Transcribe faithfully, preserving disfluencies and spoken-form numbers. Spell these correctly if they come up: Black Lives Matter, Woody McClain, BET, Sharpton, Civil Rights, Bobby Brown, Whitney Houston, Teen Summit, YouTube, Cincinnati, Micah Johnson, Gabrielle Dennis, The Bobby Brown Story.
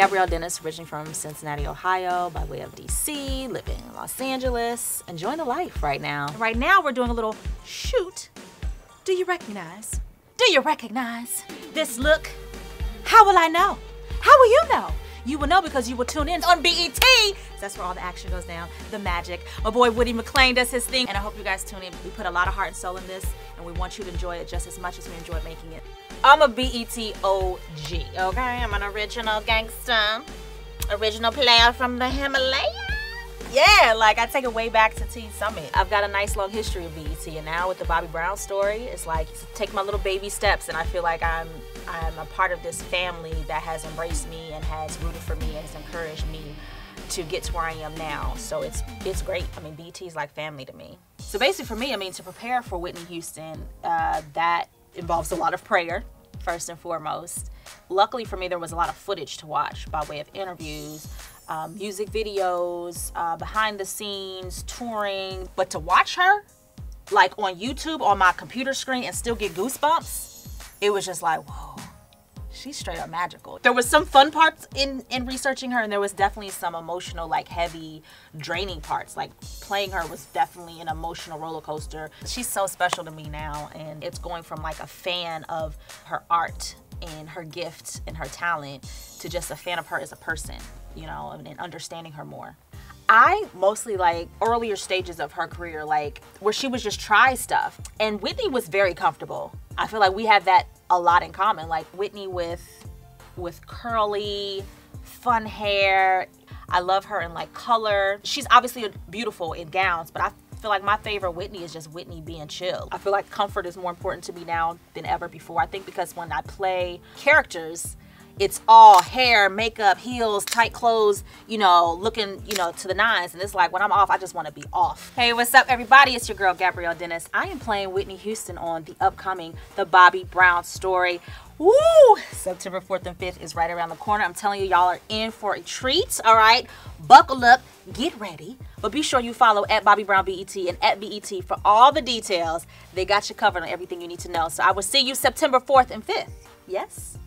Gabrielle Dennis, originally from Cincinnati, Ohio, by way of D C, living in Los Angeles, enjoying the life right now. And right now we're doing a little shoot. Do you recognize? Do you recognize this look? How will I know? How will you know? You will know because you will tune in on B E T. That's where all the action goes down, the magic. Our boy Woody McClain does his thing, and I hope you guys tune in. We put a lot of heart and soul in this, and we want you to enjoy it just as much as we enjoy making it. I'm a B E T O G, okay? I'm an original gangster, original player from the Himalayas. Yeah, like I take it way back to Teen Summit. I've got a nice long history of B E T, and now with the Bobby Brown story, it's like take my little baby steps, and I feel like I'm I'm a part of this family that has embraced me and has rooted for me and has encouraged me to get to where I am now. So it's it's great. I mean, B E T is like family to me. So basically, for me, I mean, to prepare for Whitney Houston, uh, that involves a lot of prayer, first and foremost. Luckily for me, there was a lot of footage to watch by way of interviews, um, music videos, uh, behind the scenes, touring. But to watch her, like on YouTube, on my computer screen and still get goosebumps, it was just like, whoa, she's straight up magical. There was some fun parts in, in researching her, and there was definitely some emotional, like heavy, draining parts. Like playing her was definitely an emotional roller coaster. She's so special to me now, and it's going from like a fan of her art and her gift and her talent to just a fan of her as a person, you know, and, and understanding her more. I mostly like earlier stages of her career, like where she was just try stuff. And Whitney was very comfortable. I feel like we have that a lot in common. Like Whitney with, with curly, fun hair. I love her in like color. She's obviously beautiful in gowns, but I feel like my favorite Whitney is just Whitney being chill. I feel like comfort is more important to me now than ever before. I think because when I play characters, it's all hair, makeup, heels, tight clothes, you know, looking, you know, to the nines. And it's like, when I'm off, I just want to be off. Hey, what's up, everybody? It's your girl, Gabrielle Dennis. I am playing Whitney Houston on the upcoming The Bobby Brown Story. Woo! September fourth and fifth is right around the corner. I'm telling you, y'all are in for a treat, all right? Buckle up, get ready. But be sure you follow at Bobby Brown B E T and at B E T for all the details. They got you covered on everything you need to know. So I will see you September fourth and fifth. Yes?